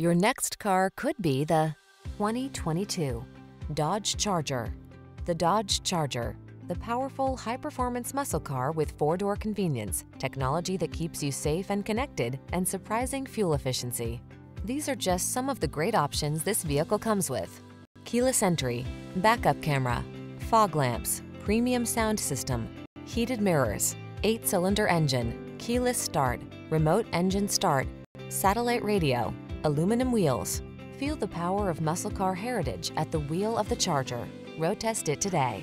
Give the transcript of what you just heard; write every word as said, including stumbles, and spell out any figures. Your next car could be the twenty twenty-two Dodge Charger. The Dodge Charger, the powerful, high-performance muscle car with four-door convenience, technology that keeps you safe and connected, and surprising fuel efficiency. These are just some of the great options this vehicle comes with: keyless entry, backup camera, fog lamps, premium sound system, heated mirrors, eight-cylinder engine, keyless start, remote engine start, satellite radio, aluminum wheels. Feel the power of muscle car heritage at the wheel of the Charger. Road test it today.